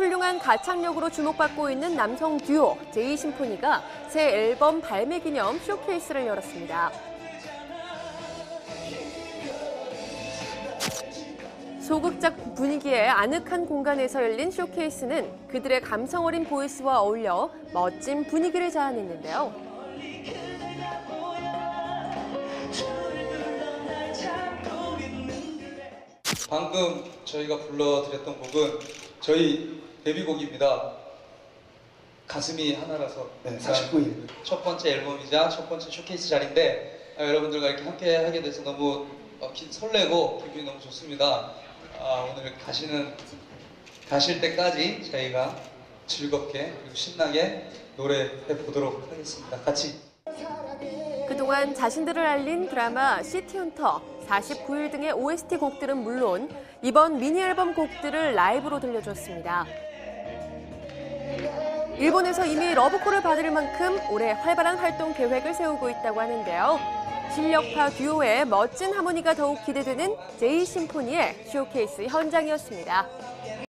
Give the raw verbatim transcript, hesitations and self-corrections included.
훌륭한 가창력으로 주목받고 있는 남성 듀오 제이심포니가 새 앨범 발매 기념 쇼케이스를 열었습니다. 소극적 분위기의 아늑한 공간에서 열린 쇼케이스는 그들의 감성 어린 보이스와 어울려 멋진 분위기를 자아냈는데요. 방금 저희가 불러드렸던 곡은 저희 데뷔곡입니다. 가슴이 하나라서 네, 사십구 일 첫 번째 앨범이자 첫 번째 쇼케이스 자리인데 아, 여러분들과 이렇게 함께 하게 돼서 너무 어, 설레고 기분이 너무 좋습니다. 아, 오늘 가시는, 가실 때까지 저희가 즐겁게 그리고 신나게 노래해보도록 하겠습니다. 같이! 그동안 자신들을 알린 드라마 시티 헌터, 사십구 일 등의 오에스티 곡들은 물론 이번 미니앨범 곡들을 라이브로 들려줬습니다. 일본에서 이미 러브콜을 받을 만큼 올해 활발한 활동 계획을 세우고 있다고 하는데요. 실력파 듀오의 멋진 하모니가 더욱 기대되는 제이심포니의 쇼케이스 현장이었습니다.